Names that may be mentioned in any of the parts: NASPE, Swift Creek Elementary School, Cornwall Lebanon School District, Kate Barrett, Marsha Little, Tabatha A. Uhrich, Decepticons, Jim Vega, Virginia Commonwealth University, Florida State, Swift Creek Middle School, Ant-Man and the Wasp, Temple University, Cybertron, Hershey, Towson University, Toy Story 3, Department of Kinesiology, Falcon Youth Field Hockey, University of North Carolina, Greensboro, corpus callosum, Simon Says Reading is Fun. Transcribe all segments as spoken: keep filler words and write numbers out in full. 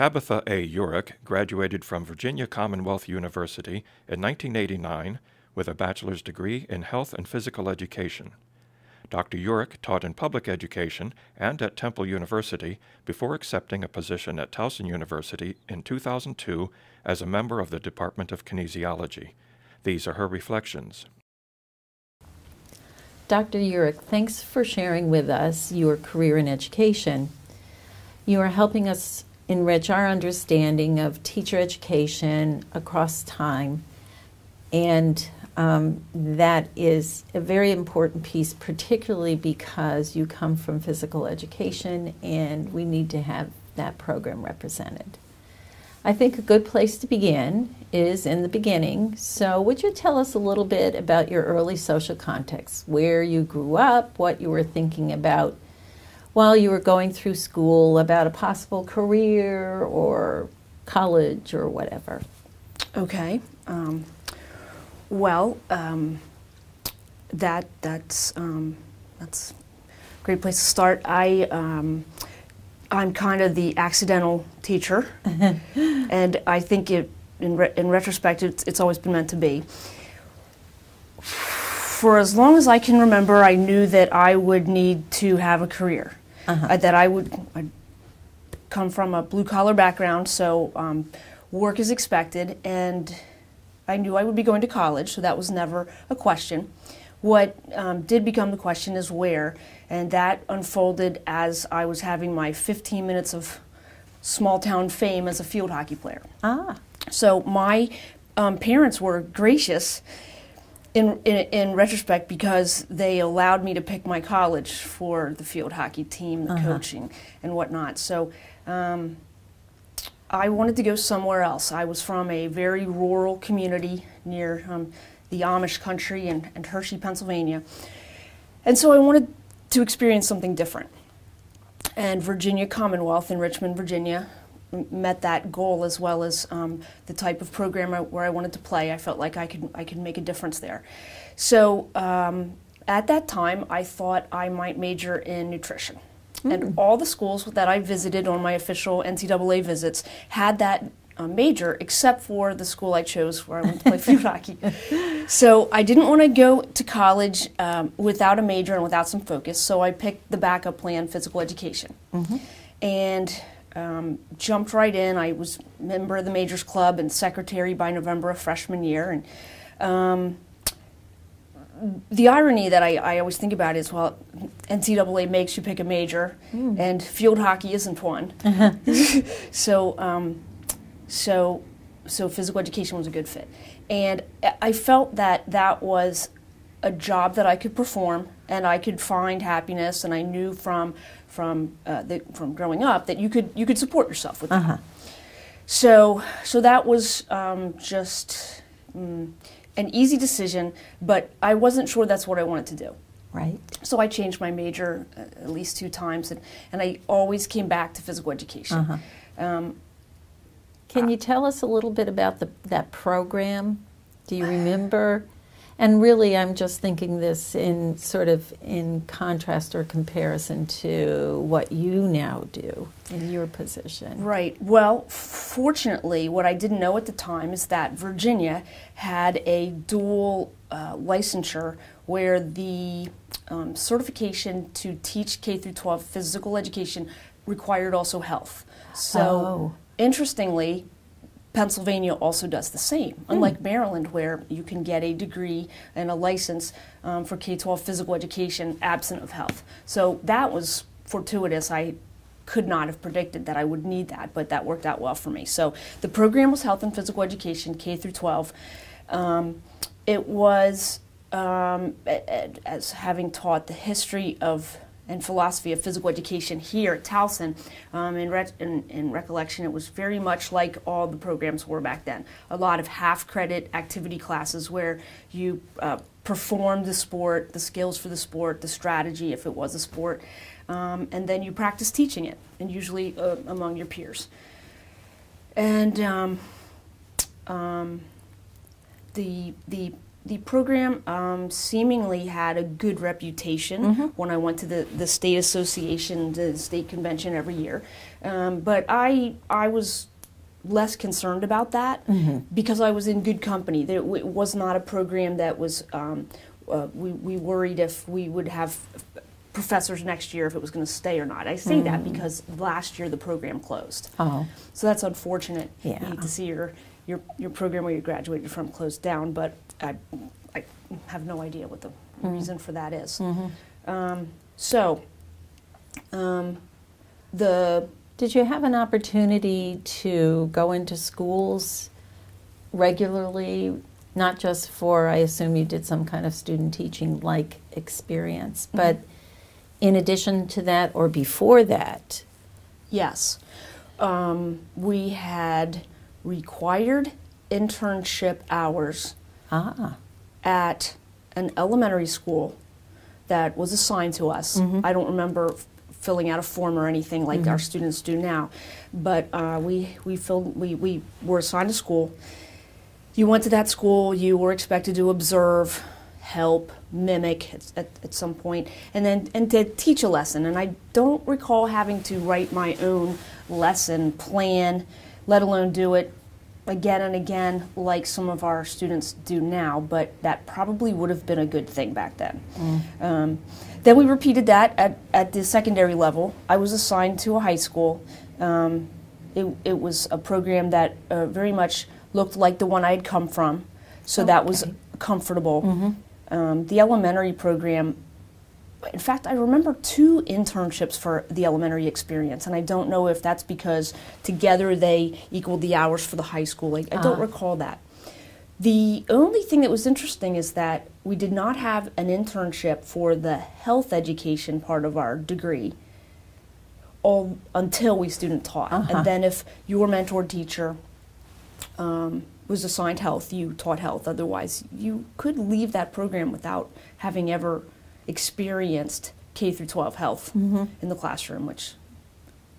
Tabatha A. Uhrich graduated from Virginia Commonwealth University in nineteen eighty-nine with a bachelor's degree in health and physical education. Doctor Uhrich taught in public education and at Temple University before accepting a position at Towson University in two thousand two as a member of the Department of Kinesiology. These are her reflections. Doctor Uhrich, thanks for sharing with us your career in education. You are helping us enrich our understanding of teacher education across time, and Um, that is a very important piece, particularly because you come from physical education and we need to have that program represented. I think a good place to begin is in the beginning. So would you tell us a little bit about your early social context, where you grew up, what you were thinking about while you were going through school, about a possible career or college or whatever? Okay. Um. Well, um, that that's um, that's a great place to start. I um, I'm kind of the accidental teacher, and I think it in re in retrospect it's, it's always been meant to be. For as long as I can remember, I knew that I would need to have a career. Uh-huh. I, that I would I'd come from a blue collar background, so um, work is expected, and I knew I would be going to college, so that was never a question. What um, did become the question is where, and that unfolded as I was having my fifteen minutes of small-town fame as a field hockey player. Ah. So my um, parents were gracious in, in, in retrospect because they allowed me to pick my college for the field hockey team, the uh-huh. coaching, and whatnot. So um, I wanted to go somewhere else. I was from a very rural community near um, the Amish country and, and Hershey, Pennsylvania. And so I wanted to experience something different. And Virginia Commonwealth in Richmond, Virginia met that goal, as well as um, the type of program I, where I wanted to play. I felt like I could, I could make a difference there. So um, at that time, I thought I might major in nutrition. Mm-hmm. And all the schools that I visited on my official N C double A visits had that uh, major, except for the school I chose where I went to play field hockey. So I didn't want to go to college um, without a major and without some focus, so I picked the backup plan, physical education, mm-hmm. and um, jumped right in. I was a member of the Majors Club and secretary by November of freshman year. And um, the irony that I, I always think about is, well, N C double A makes you pick a major, mm. and field hockey isn't one. Uh-huh. so, um, so, so physical education was a good fit, and I felt that that was a job that I could perform and I could find happiness. And I knew from from uh, the, from growing up that you could you could support yourself with uh-huh. that. So, so that was um, just. Mm, an easy decision, but I wasn't sure that's what I wanted to do. Right. So I changed my major uh, at least two times, and, and I always came back to physical education. Uh-huh. um, Can uh, you tell us a little bit about the, that program? Do you remember? And really, I'm just thinking this in sort of in contrast or comparison to what you now do in your position. Right. Well, fortunately, what I didn't know at the time is that Virginia had a dual uh, licensure where the um, certification to teach K through twelve physical education required also health. So, oh. interestingly, Pennsylvania also does the same, unlike mm. Maryland, where you can get a degree and a license um, for K twelve physical education absent of health. So that was fortuitous. I could not have predicted that I would need that, but that worked out well for me. So the program was health and physical education, K through twelve. Um, it was, um, as having taught the history of and philosophy of physical education here at Towson, um, in, re in, in recollection, it was very much like all the programs were back then. A lot of half-credit activity classes where you uh, performed the sport, the skills for the sport, the strategy if it was a sport, um, and then you practice teaching it, and usually uh, among your peers. And um, um, the, the the program um, seemingly had a good reputation mm-hmm. when I went to the, the state association, the state convention every year. Um, but I, I was less concerned about that mm-hmm. because I was in good company. There, it was not a program that was, um, uh, we, we worried if we would have professors next year, if it was going to stay or not. I say mm-hmm. that because last year the program closed. Oh. So that's unfortunate. Yeah. You hate to see your, your, your program where you graduated from closed down, but I, I have no idea what the mm-hmm. reason for that is. Mm-hmm. um, so, um, the... Did you have an opportunity to go into schools regularly, not just for, I assume you did some kind of student teaching-like experience, mm-hmm. but in addition to that or before that? Yes. Um, we had required internship hours Ah. at an elementary school that was assigned to us. Mm-hmm. I don't remember filling out a form or anything like mm-hmm. our students do now, but uh, we we filled we we were assigned a school. You went to that school. You were expected to observe, help, mimic at, at, at some point, and then and to teach a lesson. And I don't recall having to write my own lesson plan, let alone do it again and again like some of our students do now, but that probably would have been a good thing back then. Mm. Um, then we repeated that at, at the secondary level. I was assigned to a high school. Um, it, it was a program that uh, very much looked like the one I had come from, so okay. that was comfortable. Mm-hmm. um, the elementary program, in fact, I remember two internships for the elementary experience, and I don't know if that's because together they equaled the hours for the high school. I, I uh. don't recall that. The only thing that was interesting is that we did not have an internship for the health education part of our degree all, until we student taught. Uh-huh. And then if your mentor teacher um, was assigned health, you taught health. Otherwise, you could leave that program without having ever experienced K through twelve health mm-hmm. in the classroom, which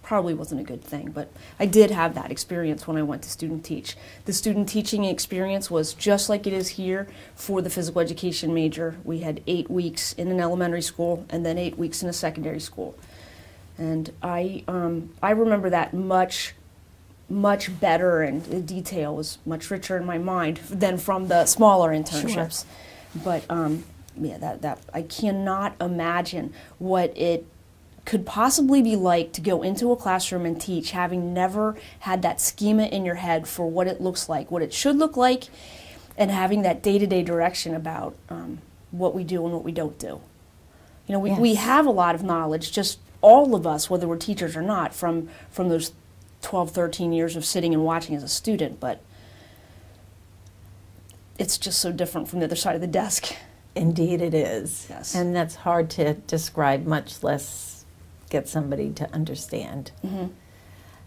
probably wasn't a good thing, but I did have that experience when I went to student teach. The student teaching experience was just like it is here for the physical education major. We had eight weeks in an elementary school and then eight weeks in a secondary school. And I, um, I remember that much, much better, and the detail was much richer in my mind than from the smaller internships. Sure. But um, Yeah, that, that I cannot imagine what it could possibly be like to go into a classroom and teach, having never had that schema in your head for what it looks like, what it should look like, and having that day-to-day direction about um, what we do and what we don't do. You know, we, yes. we have a lot of knowledge, just all of us, whether we're teachers or not, from, from those twelve, thirteen years of sitting and watching as a student, but it's just so different from the other side of the desk. Indeed it is. Yes. And that's hard to describe, much less get somebody to understand. Mm-hmm.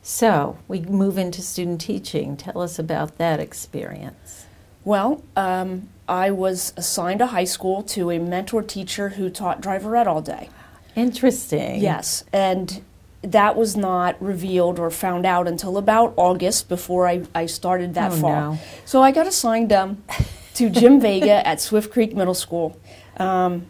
So we move into student teaching. Tell us about that experience. Well, um, I was assigned a high school to a mentor teacher who taught driverette all day. Interesting. Yes. And that was not revealed or found out until about August, before I, I started that oh, fall. No. So I got assigned... Um, to Jim Vega at Swift Creek Middle School. Um,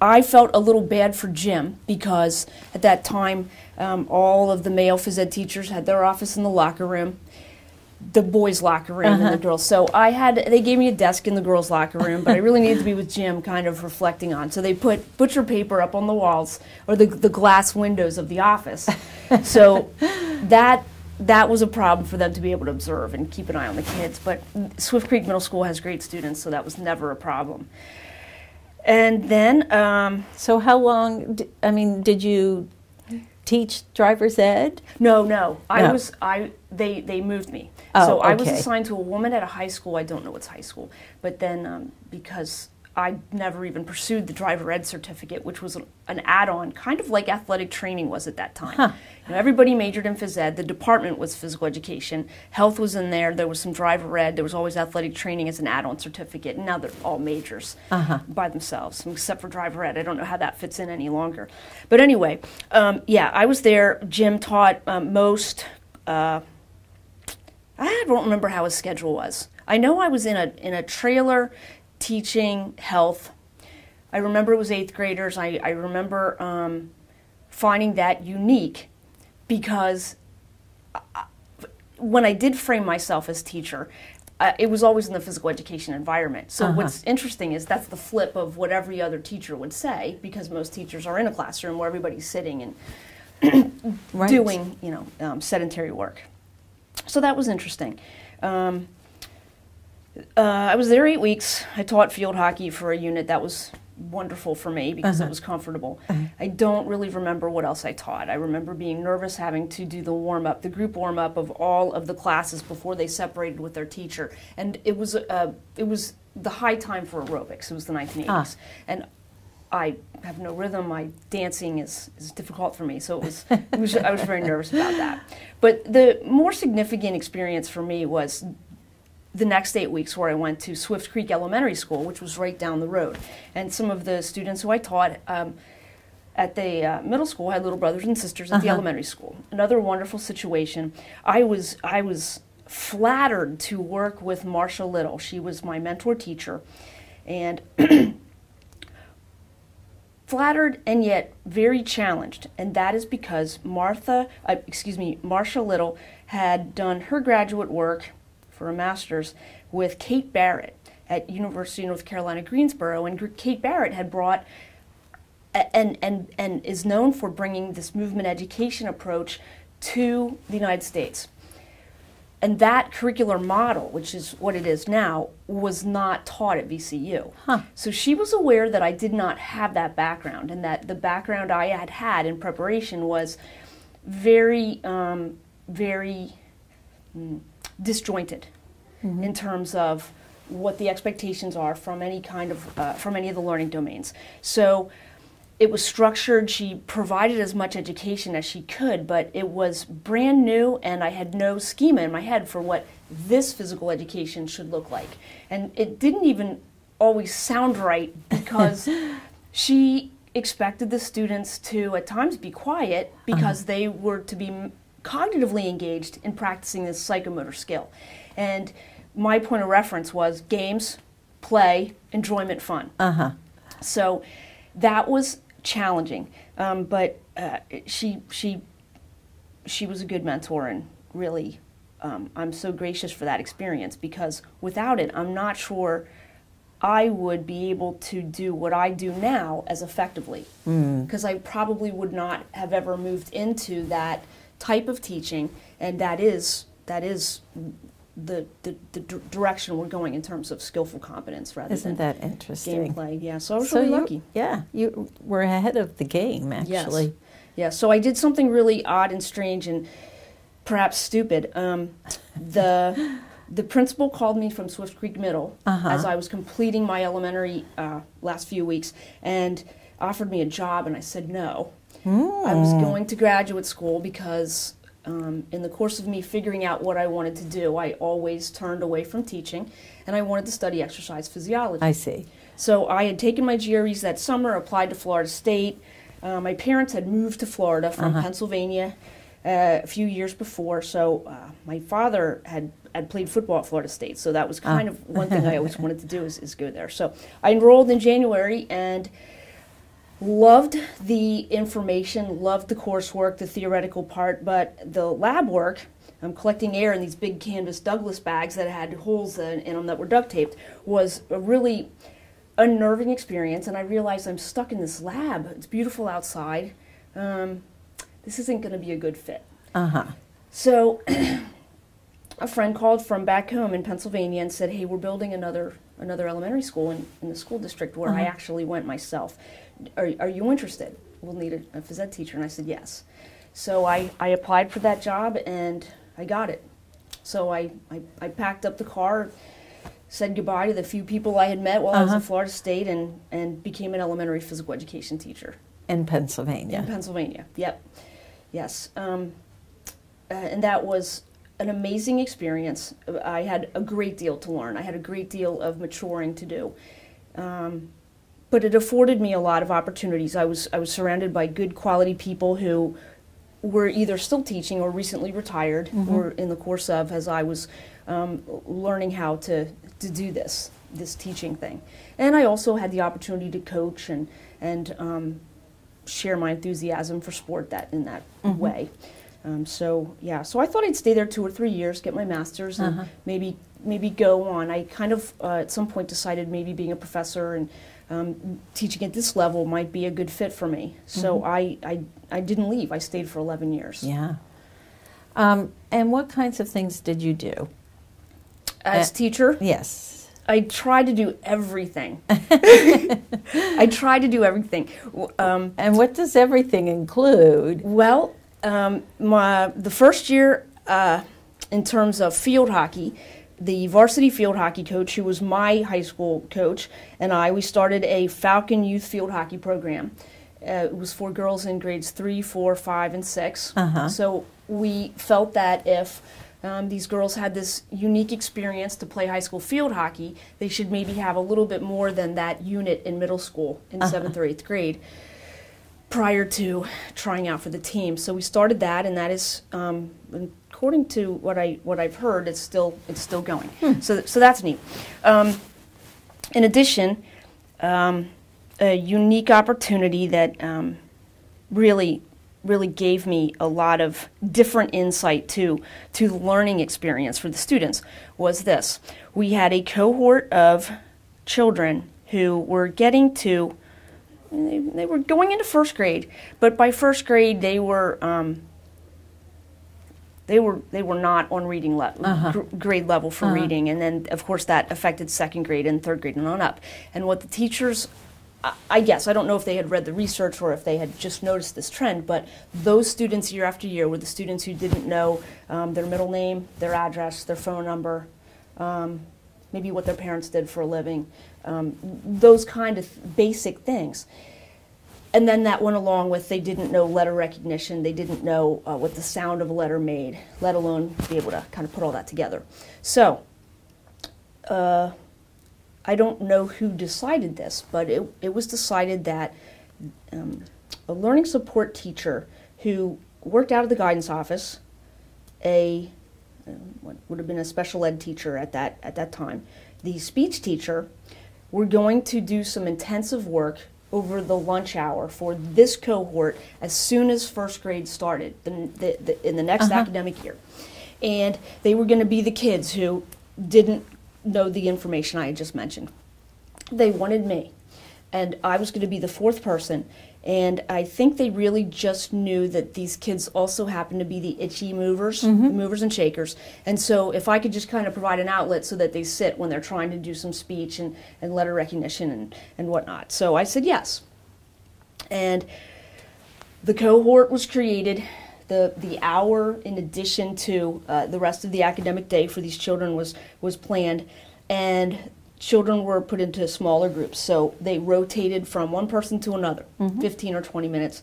I felt a little bad for Jim because at that time um, all of the male phys ed teachers had their office in the locker room, the boys' locker room uh-huh. and the girls. So I had, they gave me a desk in the girls' locker room, but I really needed to be with Jim kind of reflecting on. So they put butcher paper up on the walls, or the, the glass windows of the office. So that That was a problem for them to be able to observe and keep an eye on the kids, but Swift Creek Middle School has great students, so that was never a problem. And then... Um, so how long, I mean, did you teach driver's ed? No, no. I no. was, I, they, they moved me. Oh, so I okay. was assigned to a woman at a high school. I don't know what's high school, but then um, because I never even pursued the driver ed certificate, which was an add-on, kind of like athletic training was at that time. Huh. You know, everybody majored in phys ed. The department was physical education. Health was in there. There was some driver ed. There was always athletic training as an add-on certificate. And now they're all majors uh-huh. by themselves, except for driver ed. I don't know how that fits in any longer. But anyway, um, yeah, I was there. Jim taught um, most. Uh, I don't remember how his schedule was. I know I was in a in a trailer teaching, health. I remember it was eighth graders. I, I remember um, finding that unique because I, when I did frame myself as teacher, uh, it was always in the physical education environment. So uh-huh. what's interesting is that's the flip of what every other teacher would say, because most teachers are in a classroom where everybody's sitting and right. doing, you know, um, sedentary work. So that was interesting. Um, uh, I was there eight weeks. I taught field hockey for a unit. That was wonderful for me because uh-huh. it was comfortable. Uh-huh. I don't really remember what else I taught. I remember being nervous, having to do the warm-up, the group warm-up of all of the classes before they separated with their teacher. And it was uh, it was the high time for aerobics. It was the nineteen eighties. Ah. And I have no rhythm. My dancing is, is difficult for me. So it was, it was I was very nervous about that. But the more significant experience for me was the next eight weeks where I went to Swift Creek Elementary School, which was right down the road. And some of the students who I taught um, at the uh, middle school had little brothers and sisters at uh-huh. the elementary school. Another wonderful situation. I was, I was flattered to work with Marsha Little. She was my mentor teacher. And flattered and yet very challenged, and that is because Martha, uh, excuse me, Marsha Little had done her graduate work for a master's with Kate Barrett at University of North Carolina, Greensboro, and Kate Barrett had brought and and and is known for bringing this movement education approach to the United States. And that curricular model, which is what it is now, was not taught at V C U. Huh. So she was aware that I did not have that background, and that the background I had had in preparation was very, um, very mm, disjointed mm-hmm. in terms of what the expectations are from any kind of, uh, from any of the learning domains. So it was structured. She provided as much education as she could, but it was brand new, and I had no schema in my head for what this physical education should look like. And it didn't even always sound right because she expected the students to, at times, be quiet because uh-huh. they were to be cognitively engaged in practicing this psychomotor skill. And my point of reference was games, play, enjoyment, fun. Uh-huh. So that was challenging, um, but uh, she she she was a good mentor, and really, um, I'm so gracious for that experience, because without it, I'm not sure I would be able to do what I do now as effectively, because mm. I probably would not have ever moved into that type of teaching, and that is that is the the, the direction we're going in terms of skillful competence rather Isn't than that interesting? Gameplay. Yeah, so I was so really you, lucky. Yeah, you were ahead of the game, actually. Yes. Yeah, so I did something really odd and strange and perhaps stupid. Um, the the principal called me from Swift Creek Middle uh-huh. as I was completing my elementary uh, last few weeks and offered me a job, and I said no. Mm. I was going to graduate school because Um, in the course of me figuring out what I wanted to do, I always turned away from teaching, and I wanted to study exercise physiology. I see. So I had taken my G R Es that summer, applied to Florida State. Uh, my parents had moved to Florida from uh-huh. Pennsylvania uh, a few years before, so uh, my father had, had played football at Florida State, so that was kind oh. of one thing I always wanted to do is, is go there. So I enrolled in January, and loved the information, loved the coursework, the theoretical part, but the lab work, um, collecting air in these big canvas Douglas bags that had holes in, in them that were duct taped, was a really unnerving experience, and I realized I'm stuck in this lab. It's beautiful outside. Um, this isn't going to be a good fit. Uh-huh. So a friend called from back home in Pennsylvania and said, hey, we're building another another elementary school in, in the school district where uh-huh. I actually went myself. Are, are you interested? We'll need a, a phys ed teacher. And I said yes. So I, I applied for that job, and I got it. So I, I, I packed up the car, said goodbye to the few people I had met while uh-huh. I was in Florida State, and, and became an elementary physical education teacher. In Pennsylvania. In Pennsylvania, yep. Yes. Um, uh, and that was an amazing experience. I had a great deal to learn. I had a great deal of maturing to do. Um, But it afforded me a lot of opportunities. I was I was surrounded by good quality people who were either still teaching or recently retired mm-hmm. or in the course of as I was um, learning how to, to do this this teaching thing. And I also had the opportunity to coach and, and um, share my enthusiasm for sport that in that mm-hmm. way. Um, so, yeah, so I thought I'd stay there two or three years, get my master's, and uh-huh. maybe maybe go on. I kind of, uh, at some point, decided maybe being a professor and um, teaching at this level might be a good fit for me. So mm-hmm. I, I, I didn't leave. I stayed for eleven years. Yeah. Um, and what kinds of things did you do? As uh, teacher? Yes. I tried to do everything. I tried to do everything. Um, and what does everything include? Well... Um, my, the first year, uh, in terms of field hockey, the varsity field hockey coach, who was my high school coach, and I, we started a Falcon Youth Field Hockey program. Uh, it was for girls in grades three, four, five, and six. Uh-huh. So we felt that if um, these girls had this unique experience to play high school field hockey, they should maybe have a little bit more than that unit in middle school in uh-huh. seventh or eighth grade, prior to trying out for the team. So we started that, and that is, um, according to what I what I've heard, it's still it's still going. Hmm. So so that's neat. Um, in addition, um, a unique opportunity that um, really really gave me a lot of different insight to to the learning experience for the students was this: we had a cohort of children who were getting to. They, they were going into first grade, but by first grade they were um, they were they were not on reading le uh-huh. gr grade level for uh-huh. reading, and then of course that affected second grade and third grade and on up. And what the teachers, I, I guess I don't know if they had read the research or if they had just noticed this trend, but those students year after year were the students who didn't know um, their middle name, their address, their phone number. Um, maybe what their parents did for a living, um, those kind of th basic things. And then that went along with they didn't know letter recognition, they didn't know uh, what the sound of a letter made, let alone be able to kind of put all that together. So, uh, I don't know who decided this, but it, it was decided that um, a learning support teacher who worked out of the guidance office, a what would have been a special ed teacher at that at that time, the speech teacher, were going to do some intensive work over the lunch hour for this cohort as soon as first grade started the, the, the, in the next uh-huh. academic year. And they were going to be the kids who didn't know the information I had just mentioned. They wanted me, and I was going to be the fourth person. And I think they really just knew that these kids also happened to be the itchy movers, mm-hmm. the movers and shakers. And so if I could just kind of provide an outlet so that they sit when they're trying to do some speech and, and letter recognition and, and whatnot. So I said yes. And the cohort was created. The, the hour in addition to uh, the rest of the academic day for these children was, was planned. And children were put into smaller groups, so they rotated from one person to another, mm-hmm. fifteen or twenty minutes.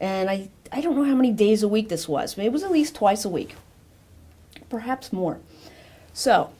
And I, I don't know how many days a week this was, but it was at least twice a week, perhaps more. So,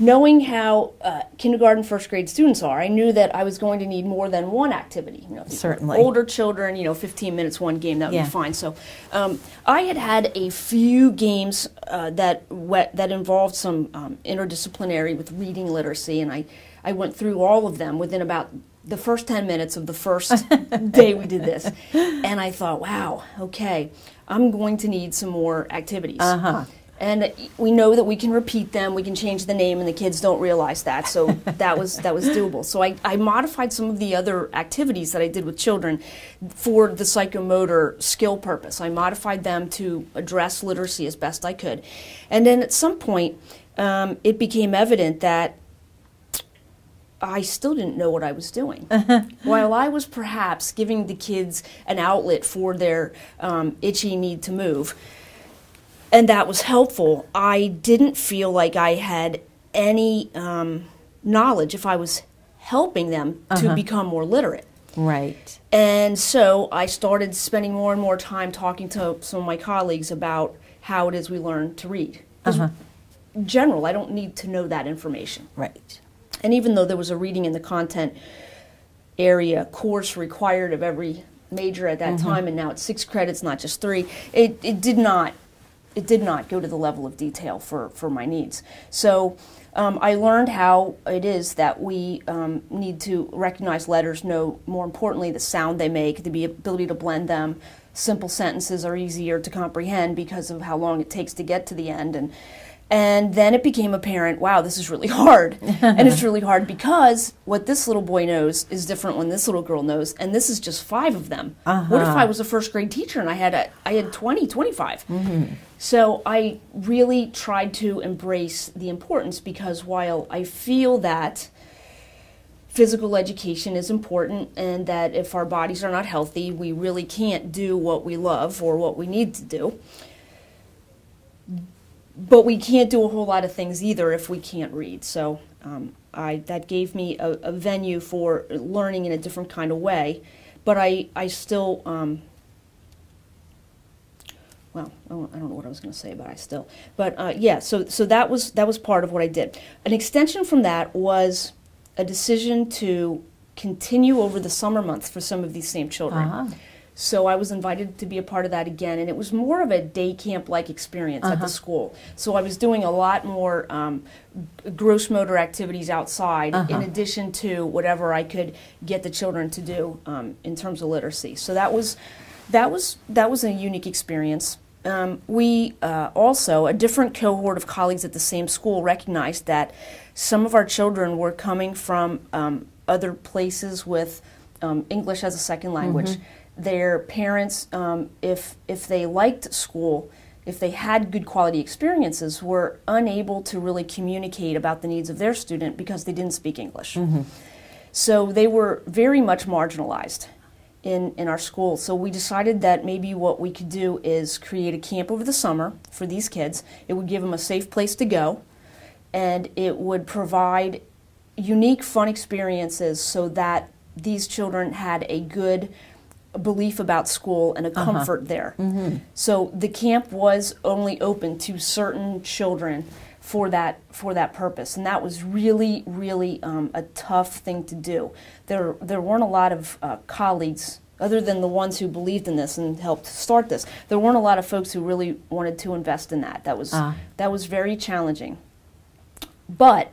knowing how uh, kindergarten, first grade students are, I knew that I was going to need more than one activity. You know, certainly. Older children, you know, fifteen minutes, one game, that would yeah. be fine. So, um, I had had a few games uh, that wet, that involved some um, interdisciplinary with reading literacy, and I, I went through all of them within about the first ten minutes of the first day we did this. And I thought, wow, okay, I'm going to need some more activities. Uh-huh. And we know that we can repeat them, we can change the name, and the kids don't realize that, so that was that was doable. So I, I modified some of the other activities that I did with children for the psychomotor skill purpose. I modified them to address literacy as best I could. And then at some point, um, it became evident that I still didn't know what I was doing. While I was perhaps giving the kids an outlet for their um, itchy need to move, and that was helpful, I didn't feel like I had any um, knowledge if I was helping them uh-huh. to become more literate. Right. And so I started spending more and more time talking to some of my colleagues about how it is we learn to read. Uh-huh. In general, I don't need to know that information. Right. And even though there was a reading in the content area course required of every major at that mm-hmm. time, and now it's six credits, not just three, it, it did not... It did not go to the level of detail for, for my needs. So Um, I learned how it is that we um, need to recognize letters, know more importantly the sound they make, the ability to blend them. Simple sentences are easier to comprehend because of how long it takes to get to the end. And, and then it became apparent, wow, this is really hard. And it's really hard because what this little boy knows is different when this little girl knows, and this is just five of them. Uh-huh. What if I was a first grade teacher and I had, a, I had twenty, twenty-five? Mm-hmm. So I really tried to embrace the importance, because while I feel that physical education is important and that if our bodies are not healthy, we really can't do what we love or what we need to do, but we can't do a whole lot of things either if we can't read. So um, I, that gave me a, a venue for learning in a different kind of way, but I, I still... Um, Well, I don't know what I was going to say, but I still. But uh, yeah, so so that was that was part of what I did. An extension from that was a decision to continue over the summer months for some of these same children. Uh-huh. So I was invited to be a part of that again, and it was more of a day camp-like experience uh-huh. at the school. So I was doing a lot more um, gross motor activities outside, uh-huh. in addition to whatever I could get the children to do um, in terms of literacy. So that was. That was, that was a unique experience. Um, we uh, also, a different cohort of colleagues at the same school recognized that some of our children were coming from um, other places with um, English as a second language. Mm-hmm. Their parents, um, if, if they liked school, if they had good quality experiences, were unable to really communicate about the needs of their student because they didn't speak English. Mm-hmm. So they were very much marginalized in, in our school. So we decided that maybe what we could do is create a camp over the summer for these kids. It would give them a safe place to go, and it would provide unique, fun experiences so that these children had a good belief about school and a comfort uh-huh. there. Mm-hmm. So the camp was only open to certain children for that for that purpose, and that was really really um, a tough thing to do. There there weren't a lot of uh, colleagues, other than the ones who believed in this and helped start this. There weren't a lot of folks who really wanted to invest in that. That was uh. that was very challenging. But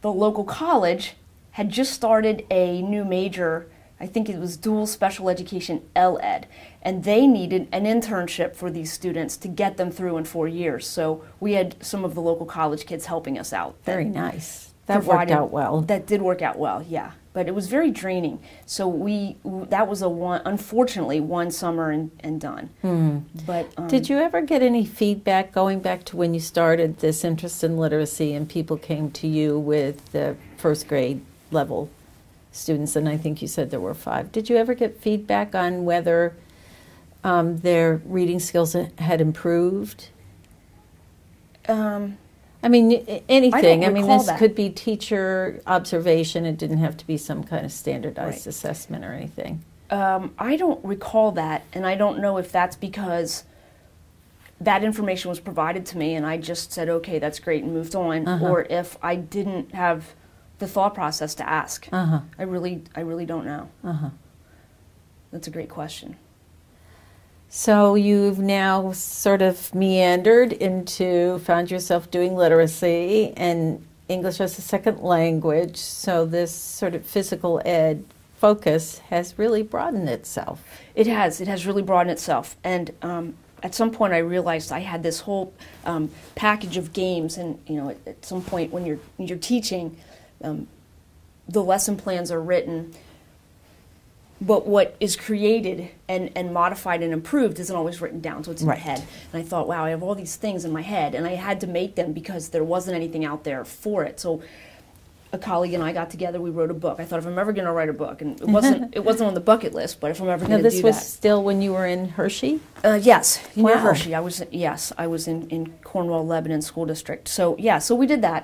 the local college had just started a new major. I think it was dual special education, L-Ed, and they needed an internship for these students to get them through in four years. So we had some of the local college kids helping us out. Very nice. That worked out well. That did work out well, yeah. But it was very draining. So we that was a one, unfortunately, one summer and, and done. Hmm. But um, did you ever get any feedback going back to when you started this interest in literacy and people came to you with the first grade level students, and I think you said there were five. Did you ever get feedback on whether um, their reading skills had improved? Um, I mean, anything. I, I mean, this that. could be teacher observation. It didn't have to be some kind of standardized right. assessment or anything. Um, I don't recall that, and I don't know if that's because that information was provided to me and I just said, okay, that's great, and moved on, uh-huh. or if I didn't have the thought process to ask. Uh-huh. I really, I really don't know. Uh-huh. That's a great question. So you've now sort of meandered into, found yourself doing literacy and English as a second language, so this sort of physical ed focus has really broadened itself. It has. It has really broadened itself. And um, at some point I realized I had this whole um, package of games, and you know, at, at some point when you're, you're teaching, Um, the lesson plans are written, but what is created and, and modified and improved isn't always written down, so it's in right. my head. And I thought, wow, I have all these things in my head, and I had to make them because there wasn't anything out there for it. So a colleague and I got together, we wrote a book. I thought, if I'm ever going to write a book, and it wasn't, it wasn't on the bucket list, but if I'm ever going to do that. Now, this was still when you were in Hershey? Uh, yes, wow. near Hershey. I was, yes, I was in, in Cornwall Lebanon School District. So, yeah, so we did that.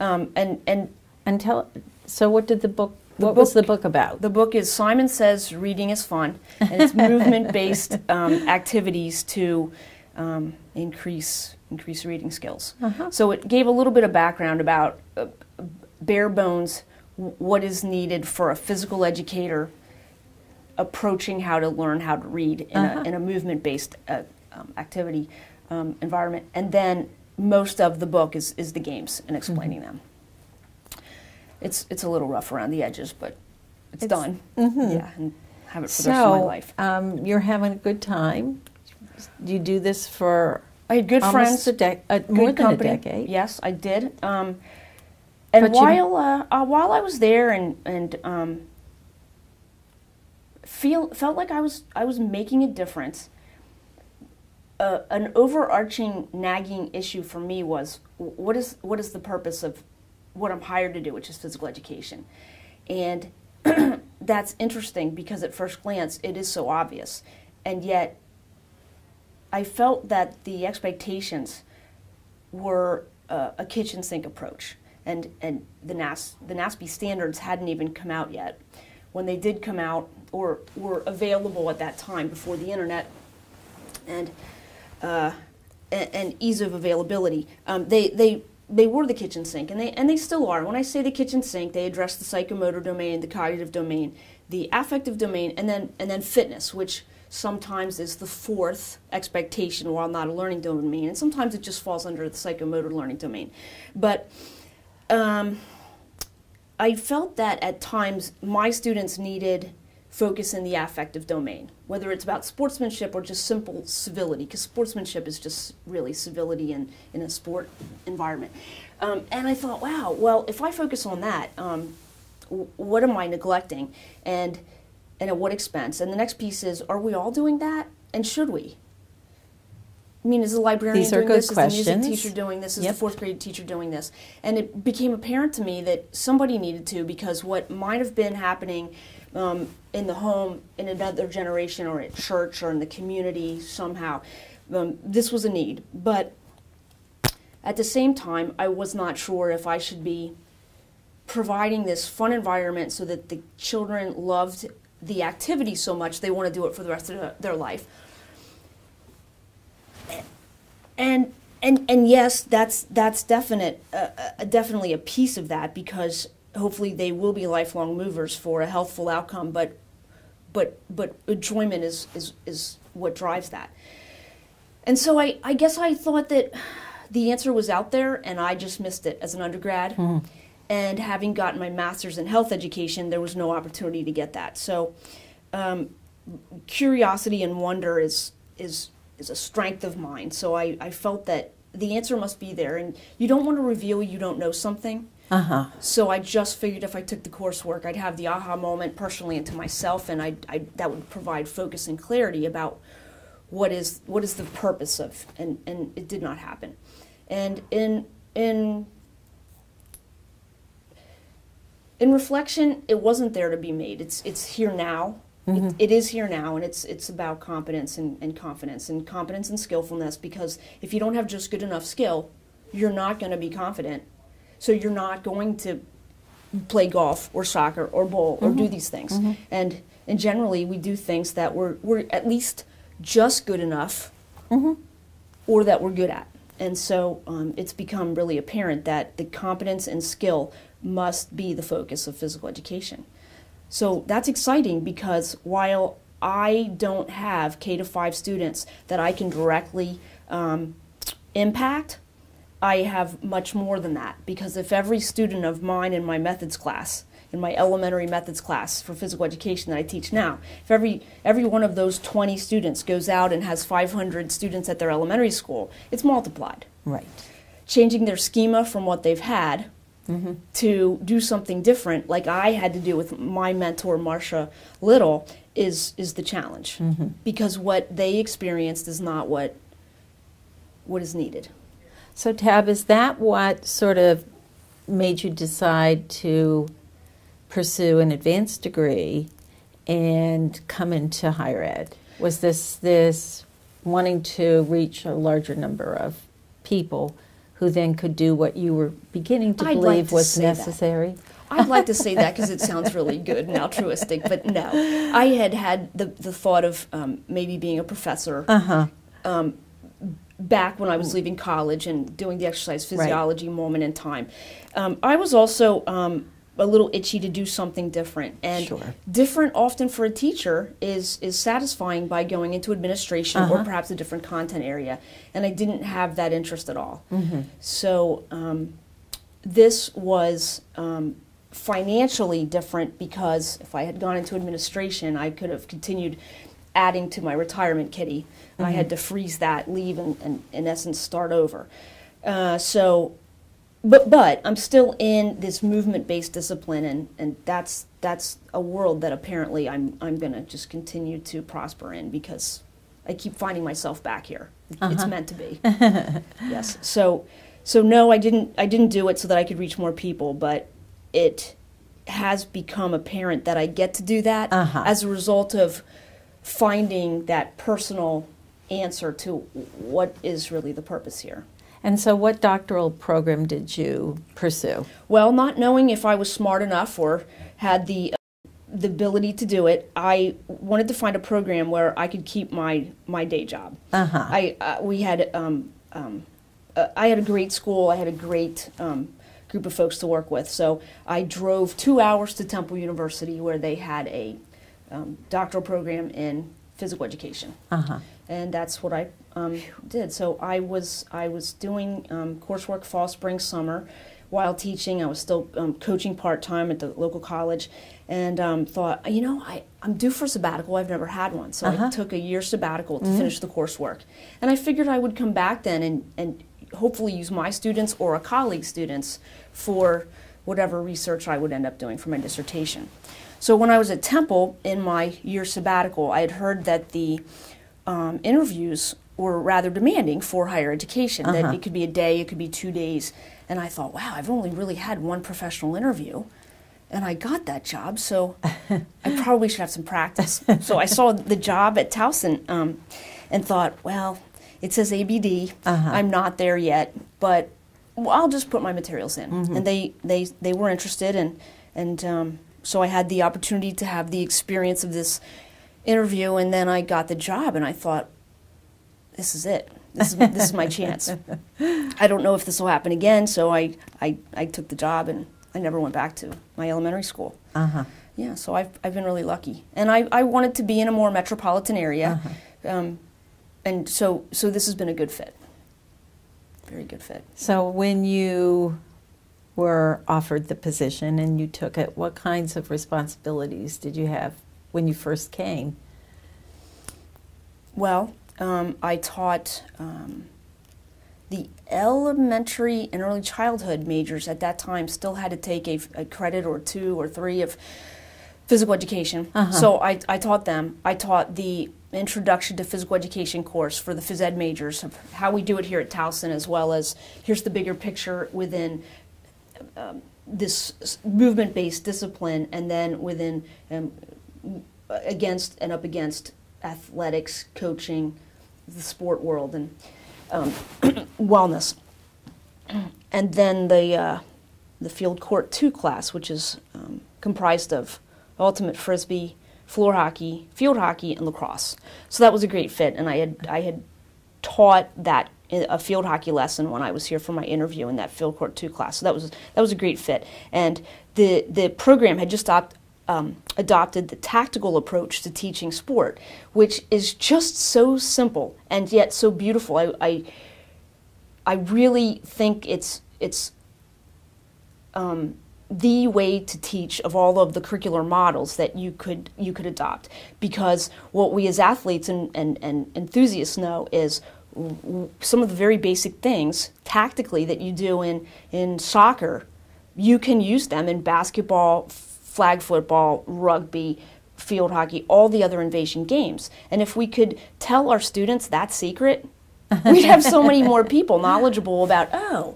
Um, and and And tell, so what did the book, what the book, was the book about? The book is Simon Says Reading is Fun, and it's movement-based um, activities to um, increase, increase reading skills. Uh-huh. So it gave a little bit of background about uh, bare bones, what is needed for a physical educator approaching how to learn how to read in uh-huh. a, in a movement-based uh, um, activity um, environment, and then most of the book is, is the games and explaining mm-hmm. them. It's, it's a little rough around the edges, but it's, it's done. Mm-hmm. Yeah, and have it for so, the rest of my life. Um, you're having a good time. You do this for I had good friends, a de a, good more than company. a decade. Yes, I did. Um, and but while you... uh, uh, while I was there, and and um, feel felt like I was I was making a difference. Uh, an overarching nagging issue for me was what is what is the purpose of what I'm hired to do, which is physical education, and that's interesting because at first glance it is so obvious, and yet I felt that the expectations were uh, a kitchen sink approach, and and the NAS the NASPE standards hadn't even come out yet. When they did come out, or were available at that time before the internet, and uh, and, and ease of availability, um, they they. They were the kitchen sink, and they and they still are. When I say the kitchen sink, they address the psychomotor domain, the cognitive domain, the affective domain, and then and then fitness, which sometimes is the fourth expectation, while not a learning domain, and sometimes it just falls under the psychomotor learning domain. But um, I felt that at times my students needed focus in the affective domain, whether it's about sportsmanship or just simple civility, because sportsmanship is just really civility in, in a sport environment. Um, and I thought, wow, well, if I focus on that, um, what am I neglecting, and, and at what expense? And the next piece is, are we all doing that, and should we? I mean, is the librarian doing this? Is the music teacher doing this? Is the fourth grade teacher doing this? And it became apparent to me that somebody needed to, because what might have been happening Um, in the home, in another generation, or at church, or in the community somehow. Um, this was a need. But at the same time, I was not sure if I should be providing this fun environment so that the children loved the activity so much they want to do it for the rest of their life. And and and yes, that's that's definite, uh, uh, definitely a piece of that, because hopefully they will be lifelong movers for a healthful outcome, but but but enjoyment is is, is what drives that. And so I, I guess I thought that the answer was out there, and I just missed it as an undergrad. Mm. And having gotten my master's in health education, there was no opportunity to get that. So um, curiosity and wonder is is is a strength of mine. So I, I felt that the answer must be there, and you don't want to reveal you don't know something. Uh-huh. So I just figured if I took the coursework, I'd have the aha moment personally and to myself, and I, I that would provide focus and clarity about what is what is the purpose of, and and it did not happen. And in in in reflection, it wasn't there to be made. It's it's here now. Mm-hmm. it, it is here now, and it's it's about competence and, and confidence and competence and skillfulness, because if you don't have just good enough skill, you're not going to be confident. So you're not going to play golf or soccer or bowl or mm-hmm. do these things. Mm-hmm. And and generally we do things that we're, we're at least just good enough mm-hmm. or that we're good at. And so um, it's become really apparent that the competence and skill must be the focus of physical education. So that's exciting, because while I don't have K to five students that I can directly um, impact, I have much more than that, because if every student of mine in my methods class, in my elementary methods class for physical education that I teach now, if every, every one of those twenty students goes out and has five hundred students at their elementary school, it's multiplied. Right. Changing their schema from what they've had mm-hmm. to do something different, like I had to do with my mentor, Marsha Little, is, is the challenge, mm-hmm. because what they experienced is not what, what is needed. So, Tab, is that what sort of made you decide to pursue an advanced degree and come into higher ed? Was this this wanting to reach a larger number of people who then could do what you were beginning to I'd believe like to was necessary? That. I'd like to say that, because it sounds really good and altruistic, but no. I had had the, the thought of um, maybe being a professor. Uh-huh. Um, back when I was leaving college and doing the exercise physiology right. moment in time. Um, I was also um, a little itchy to do something different. And sure. different often for a teacher is, is satisfying by going into administration uh-huh. or perhaps a different content area. And I didn't have that interest at all. Mm-hmm. So um, this was um, financially different because if I had gone into administration, I could have continued adding to my retirement kitty. Mm-hmm. I had to freeze that, leave, and, and in essence start over. Uh, so, but but I'm still in this movement-based discipline, and, and that's that's a world that apparently I'm I'm gonna just continue to prosper in because I keep finding myself back here. Uh-huh. It's meant to be. Yes. So so no, I didn't I didn't do it so that I could reach more people, but it has become apparent that I get to do that uh-huh. as a result of finding that personal answer to what is really the purpose here. And so what doctoral program did you pursue? Well, not knowing if I was smart enough or had the, uh, the ability to do it, I wanted to find a program where I could keep my, my day job. Uh-huh. I, uh, we had, um, um, uh, I had a great school, I had a great um, group of folks to work with, so I drove two hours to Temple University where they had a Um, doctoral program in physical education, uh-huh. and that's what I um, did. So I was I was doing um, coursework fall, spring, summer, while teaching. I was still um, coaching part time at the local college, and um, thought, you know, I I'm due for sabbatical. I've never had one, so uh-huh. I took a year sabbatical to mm-hmm. finish the coursework, and I figured I would come back then and and hopefully use my students or a colleague's students for whatever research I would end up doing for my dissertation. So when I was at Temple in my year sabbatical, I had heard that the um, interviews were rather demanding for higher education, uh-huh. that it could be a day, it could be two days. And I thought, wow, I've only really had one professional interview, and I got that job, so I probably should have some practice. So I saw the job at Towson um, and thought, well, it says A B D, uh-huh. I'm not there yet, but I'll just put my materials in. Mm-hmm. And they, they, they were interested, and, and um, so I had the opportunity to have the experience of this interview, and then I got the job, and I thought, this is it. This is, this is my chance. I don't know if this will happen again, so I, I, I took the job, and I never went back to my elementary school. Uh-huh. Yeah, so I've, I've been really lucky. And I, I wanted to be in a more metropolitan area, uh-huh. um, and so, so this has been a good fit, very good fit. So when you were offered the position and you took it, what kinds of responsibilities did you have when you first came? Well, um, I taught um, the elementary and early childhood majors at that time still had to take a, a credit or two or three of physical education. Uh-huh. So I, I taught them. I taught the introduction to physical education course for the phys ed majors, of how we do it here at Towson, as well as here's the bigger picture within Um, this movement-based discipline, and then within, um, against and up against athletics, coaching, the sport world, and um, wellness. And then the, uh, the Field Court two class, which is um, comprised of ultimate frisbee, floor hockey, field hockey, and lacrosse. So that was a great fit, and I had, I had taught that a field hockey lesson when I was here for my interview in that Field Court two class. So that was that was a great fit. And the, the program had just opt, um, adopted the tactical approach to teaching sport, which is just so simple and yet so beautiful. I I, I really think it's, it's um, the way to teach of all of the curricular models that you could, you could adopt. Because what we as athletes and, and, and enthusiasts know is some of the very basic things tactically that you do in, in soccer, you can use them in basketball, flag football, rugby, field hockey, all the other invasion games. And if we could tell our students that secret, we'd have so many more people knowledgeable about, oh,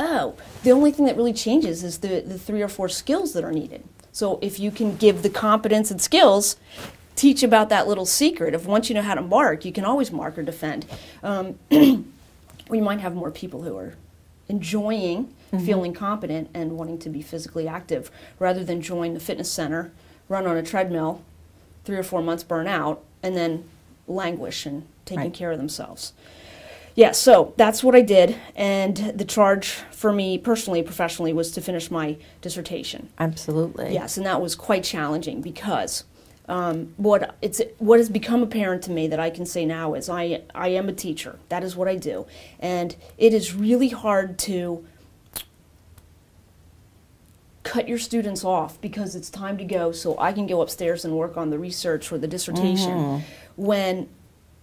oh, the only thing that really changes is the, the three or four skills that are needed. So if you can give the competence and skills, teach about that little secret of once you know how to mark, you can always mark or defend. Um, we might have more people who are enjoying mm-hmm. feeling competent and wanting to be physically active rather than join the fitness center, run on a treadmill, three or four months burn out, and then languish in taking right. care of themselves. yeah, so that's what I did, and the charge for me personally, professionally, was to finish my dissertation. Absolutely. Yes, and that was quite challenging because um, what it's what has become apparent to me that I can say now is I I am a teacher. That is what I do, and it is really hard to cut your students off because it's time to go, so I can go upstairs and work on the research or the dissertation mm-hmm. when.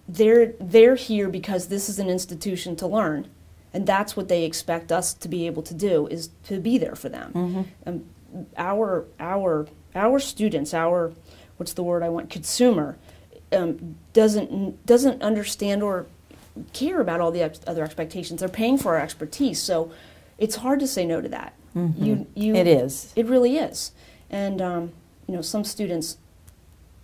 They're, they're here because this is an institution to learn, and that's what they expect us to be able to do, is to be there for them. Mm-hmm. um, our, our, our students, our, what's the word I want, consumer, um, doesn't, doesn't understand or care about all the ex other expectations. They're paying for our expertise, so it's hard to say no to that. Mm-hmm. you, you, it is. It really is. And um, you know, some students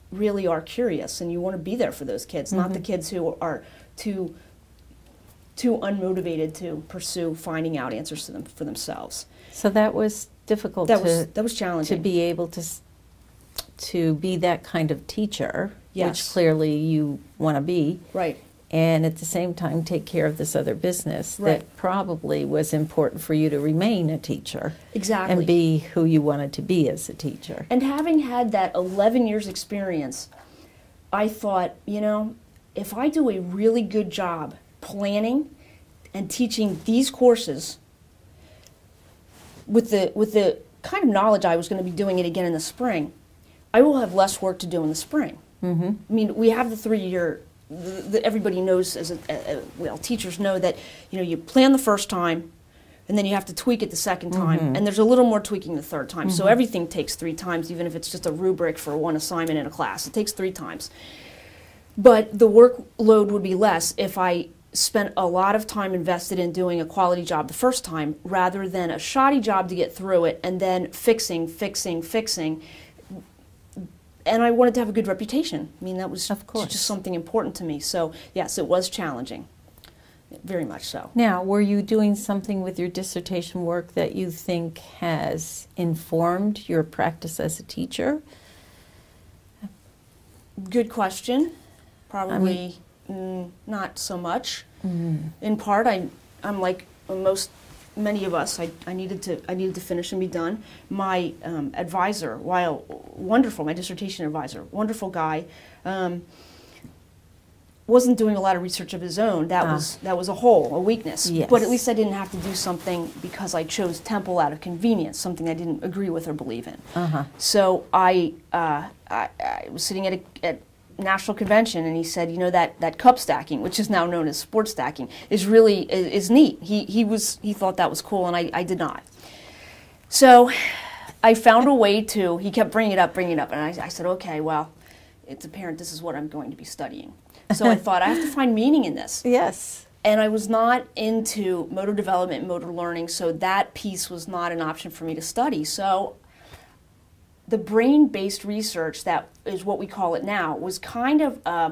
really are curious, and you want to be there for those kids, mm-hmm. not the kids who are too too unmotivated to pursue finding out answers to them for themselves. So that was difficult. That to, was that was challenging to be able to to be that kind of teacher, yes. which clearly you want to be, right? And at the same time, take care of this other business right. that probably was important for you to remain a teacher. Exactly. And be who you wanted to be as a teacher. And having had that eleven years experience, I thought, you know, if I do a really good job planning and teaching these courses with the, with the kind of knowledge I was going to be doing it again in the spring, I will have less work to do in the spring. Mm-hmm. I mean, we have the three-year... The, the, everybody knows, as a, a, well, teachers know that, you know, you plan the first time, and then you have to tweak it the second time, mm-hmm. and there's a little more tweaking the third time. Mm-hmm. So everything takes three times, even if it's just a rubric for one assignment in a class. It takes three times. But the workload would be less if I spent a lot of time invested in doing a quality job the first time, rather than a shoddy job to get through it, and then fixing, fixing, fixing. And I wanted to have a good reputation. I mean, that was of course. just something important to me. So, yes, it was challenging, very much so. Now, were you doing something with your dissertation work that you think has informed your practice as a teacher? Good question. Probably I mean, mm, not so much. Mm-hmm. In part, I, I'm like most... many of us, I, I needed to I needed to finish and be done. My um, advisor, while wonderful, my dissertation advisor, wonderful guy, um, wasn't doing a lot of research of his own. That ah. was that was a hole, a weakness. Yes. But at least I didn't have to do something because I chose Temple out of convenience, something I didn't agree with or believe in. Uh-huh. So I, uh, I I was sitting at a at national convention, and he said, you know, that that cup stacking, which is now known as sport stacking, is really is, is neat. He he was he thought that was cool, and I, I did not. So I found a way to, he kept bringing it up, bringing it up, and I, I said, okay, well, it's apparent this is what I'm going to be studying. So I thought, I have to find meaning in this. Yes. And I was not into motor development, motor learning, so that piece was not an option for me to study. So the brain-based research, that is what we call it now, was kind of uh,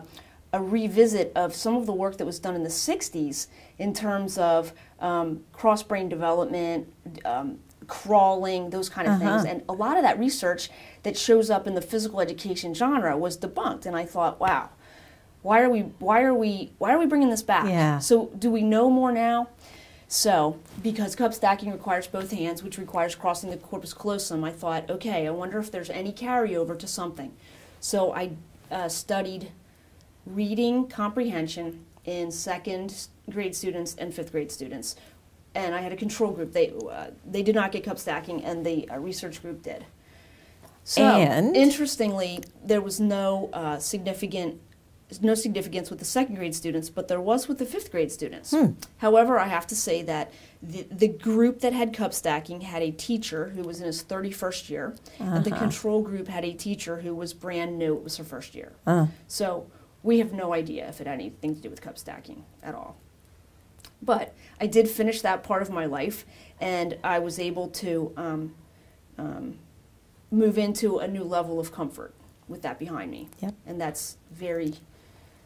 a revisit of some of the work that was done in the sixties in terms of um, cross-brain development, um, crawling, those kind of uh-huh. things. And a lot of that research that shows up in the physical education genre was debunked. And I thought, wow, why are we, why are we, why are we bringing this back? Yeah. So do we know more now? So, because cup stacking requires both hands, which requires crossing the corpus callosum, I thought, okay, I wonder if there's any carryover to something. So I uh, studied reading comprehension in second grade students and fifth grade students. And I had a control group. They, uh, they did not get cup stacking, and the uh, research group did. So, and? Interestingly, there was no uh, significant... no significance with the second grade students, but there was with the fifth grade students. Hmm. However, I have to say that the, the group that had cup stacking had a teacher who was in his thirty-first year, uh-huh. and the control group had a teacher who was brand new. It was her first year. Uh. So we have no idea if it had anything to do with cup stacking at all. But I did finish that part of my life, and I was able to um, um, move into a new level of comfort with that behind me. Yep. And that's very...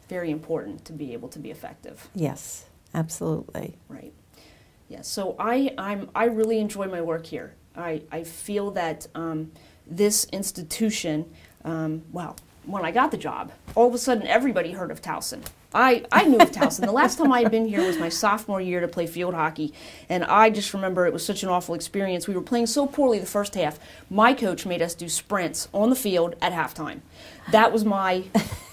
very important to be able to be effective. Yes, absolutely. Right. Yeah, so I, I'm, I really enjoy my work here. I, I feel that um, this institution, um, well, when I got the job, all of a sudden everybody heard of Towson. I, I moved house, and the last time I had been here was my sophomore year to play field hockey, and I just remember it was such an awful experience. We were playing so poorly the first half, my coach made us do sprints on the field at halftime. That was my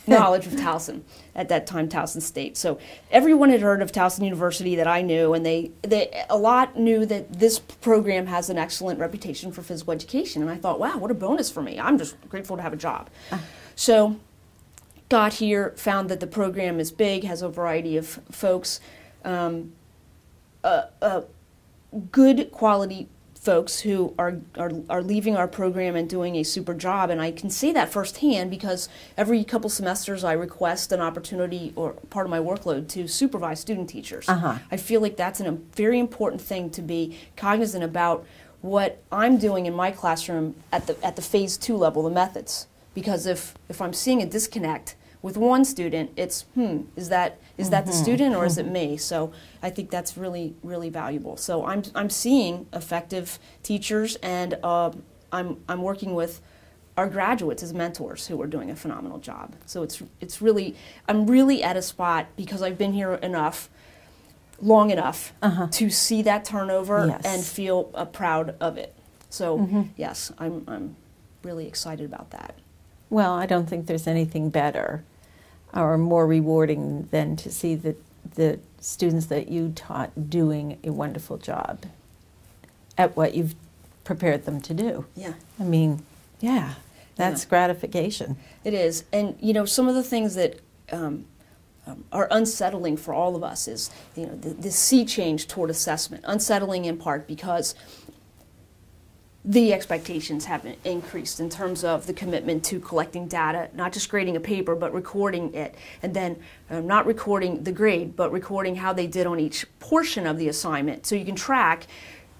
knowledge of Towson, at that time Towson State. So everyone had heard of Towson University that I knew, and they, they a lot knew that this program has an excellent reputation for physical education, and I thought, wow, what a bonus for me. I'm just grateful to have a job. So got here, found that the program is big, has a variety of folks, um, uh, uh, good quality folks who are, are, are leaving our program and doing a super job. And I can say that firsthand because every couple semesters I request an opportunity or part of my workload to supervise student teachers. Uh-huh. I feel like that's an, a very important thing to be cognizant about what I'm doing in my classroom at the, at the phase two level, the methods. Because if, if I'm seeing a disconnect with one student, it's, hmm, is that, is that mm-hmm. the student or is it me? So I think that's really, really valuable. So I'm, I'm seeing effective teachers, and uh, I'm, I'm working with our graduates as mentors who are doing a phenomenal job. So it's, it's really, I'm really at a spot because I've been here enough, long enough, uh-huh. to see that turnover yes. and feel uh, proud of it. So mm-hmm. yes, I'm, I'm really excited about that. Well, I don't think there's anything better or more rewarding than to see the, the students that you taught doing a wonderful job at what you've prepared them to do. Yeah. I mean, yeah, that's yeah. gratification. It is. And, you know, some of the things that um, um, are unsettling for all of us is, you know, the, the sea change toward assessment. Unsettling in part because the expectations have increased in terms of the commitment to collecting data, not just grading a paper, but recording it, and then um, not recording the grade, but recording how they did on each portion of the assignment. So you can track,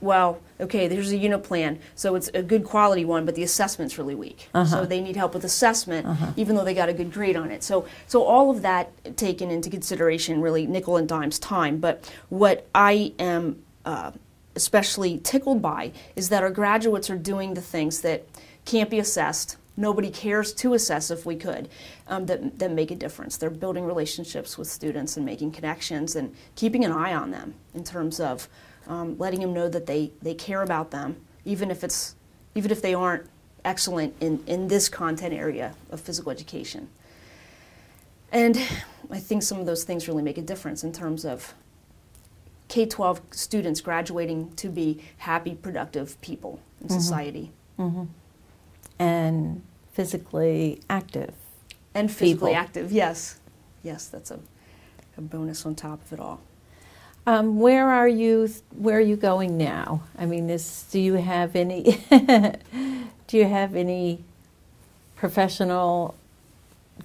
well, okay, there's a unit plan, so it's a good quality one, but the assessment's really weak. Uh-huh. So they need help with assessment, uh-huh. even though they got a good grade on it. So, so all of that taken into consideration, really nickel and dime's time. But what I am uh, especially tickled by is that our graduates are doing the things that can't be assessed, nobody cares to assess if we could, um, that, that make a difference. They're building relationships with students and making connections and keeping an eye on them in terms of um, letting them know that they, they care about them, even if, it's, even if they aren't excellent in, in this content area of physical education. And I think some of those things really make a difference in terms of K twelve students graduating to be happy, productive people in mm-hmm. society. Mm-hmm. And physically active. And physically people. active, yes. Yes, that's a, a bonus on top of it all. Um, where are you, where are you going now? I mean, this, do you have any, do you have any professional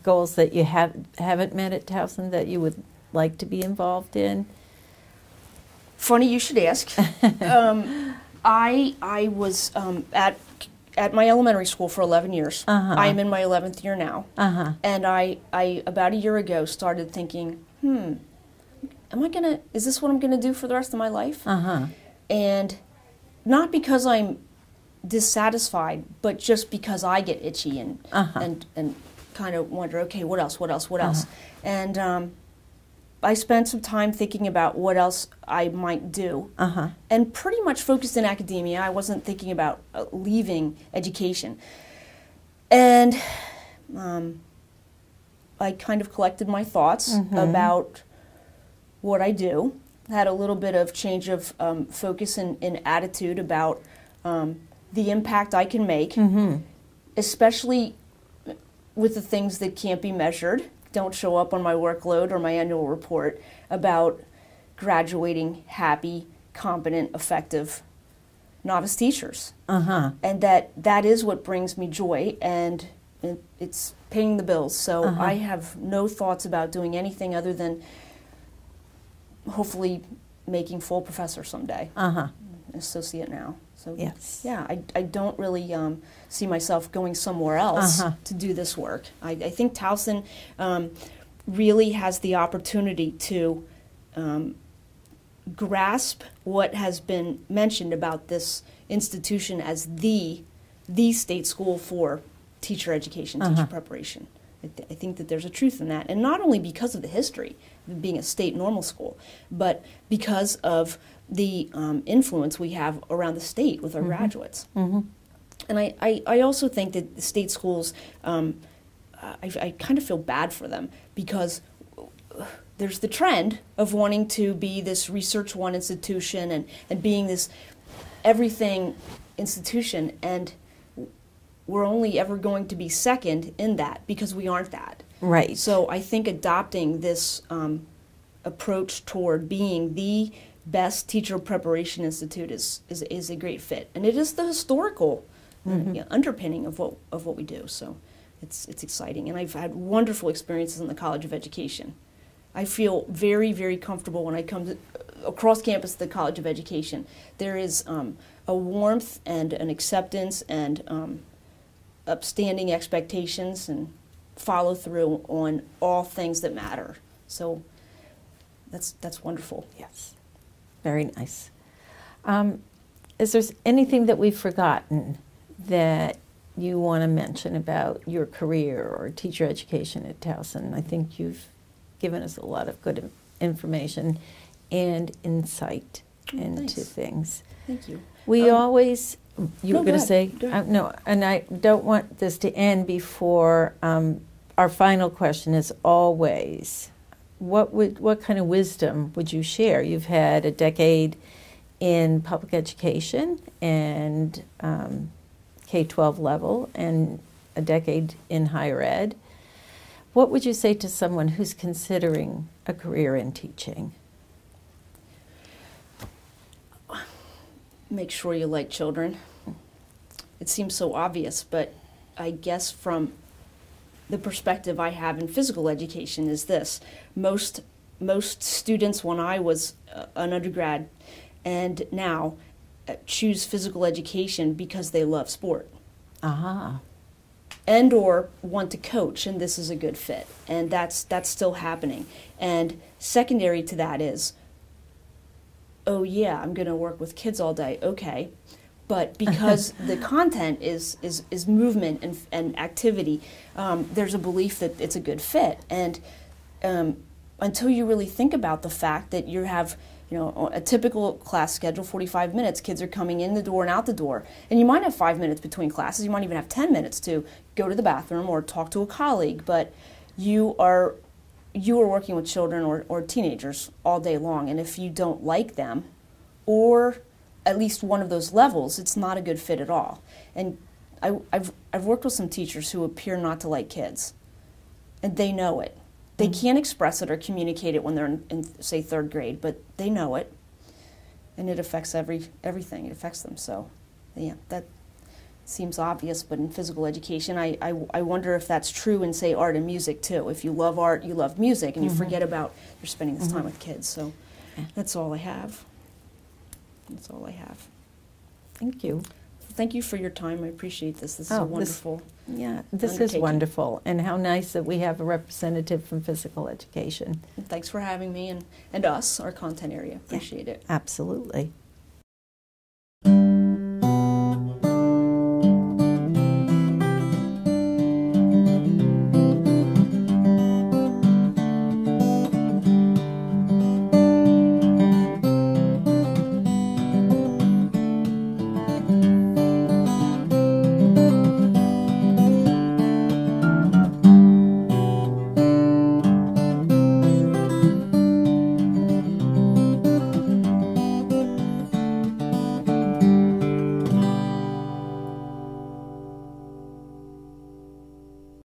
goals that you have, haven't met at Towson that you would like to be involved in? Funny you should ask. um, I I was um, at at my elementary school for eleven years. Uh-huh. I am in my eleventh year now, uh-huh. and I I about a year ago started thinking, hmm, am I gonna? Is this what I'm gonna do for the rest of my life? Uh-huh. And not because I'm dissatisfied, but just because I get itchy and uh-huh. and and kind of wonder, okay, what else? What else? What else? Uh-huh. And um, I spent some time thinking about what else I might do, uh-huh. and pretty much focused in academia. I wasn't thinking about uh, leaving education. And um, I kind of collected my thoughts mm-hmm. about what I do, had a little bit of change of um, focus and, and attitude about um, the impact I can make, mm-hmm. especially with the things that can't be measured. Don't show up on my workload or my annual report, about graduating happy, competent, effective novice teachers. Uh-huh. And that that is what brings me joy, and it's paying the bills. So uh-huh. I have no thoughts about doing anything other than hopefully making full professor someday. Uh-huh. Associate now. So yes. yeah, I, I don't really um, see myself going somewhere else uh-huh. to do this work. I, I think Towson um, really has the opportunity to um, grasp what has been mentioned about this institution as the, the state school for teacher education, uh-huh. teacher preparation. I, th I think that there's a truth in that, and not only because of the history of being a state normal school, but because of the um, influence we have around the state with our mm-hmm. graduates. Mm-hmm. And I, I, I also think that the state schools, um, I, I kind of feel bad for them, because there's the trend of wanting to be this research one institution and, and being this everything institution, and we're only ever going to be second in that because we aren't that. Right. So I think adopting this um, approach toward being the best teacher preparation institute is, is, is a great fit. And it is the historical mm-hmm. uh, underpinning of what, of what we do. So it's, it's exciting. And I've had wonderful experiences in the College of Education. I feel very, very comfortable when I come to, across campus to the College of Education. There is um, a warmth and an acceptance and um, upstanding expectations and follow through on all things that matter. So that's, that's wonderful. Yes. Very nice. Um, is there anything that we've forgotten that you want to mention about your career or teacher education at Towson? I think you've given us a lot of good information and insight oh, into thanks. things. Thank you. We um, always... You no, were going to say? Uh, no, and I don't want this to end before um, our final question is always, what would, what kind of wisdom would you share? You've had a decade in public education and um, K twelve level and a decade in higher ed. What would you say to someone who's considering a career in teaching? Make sure you like children. It seems so obvious, but I guess from the perspective I have in physical education is this. Most, most students when I was uh, an undergrad and now uh, choose physical education because they love sport. Uh-huh. And or want to coach, and this is a good fit. And that's, that's still happening. And secondary to that is, oh yeah, I'm going to work with kids all day, okay. But because the content is, is, is movement and, and activity, um, there's a belief that it's a good fit. And um, until you really think about the fact that you have, you know, a typical class schedule, forty-five minutes, kids are coming in the door and out the door. And you might have five minutes between classes, you might even have ten minutes to go to the bathroom or talk to a colleague, but you are you are working with children or, or teenagers all day long, and if you don't like them or at least one of those levels, it's not a good fit at all. And I, I've, I've worked with some teachers who appear not to like kids, and they know it. They mm-hmm. can't express it or communicate it when they're in, in, say, third grade, but they know it, and it affects every, everything. It affects them, so yeah, that seems obvious, but in physical education, I, I, I wonder if that's true in, say, art and music, too. If you love art, you love music, and you mm-hmm. forget about you're spending this mm-hmm. time with kids. So that's all I have. That's all I have. Thank you. Thank you for your time. I appreciate this. This is oh, a wonderful this, Yeah, this is wonderful, and how nice that we have a representative from physical education. And thanks for having me and, and us, our content area. Appreciate yeah, it. Absolutely.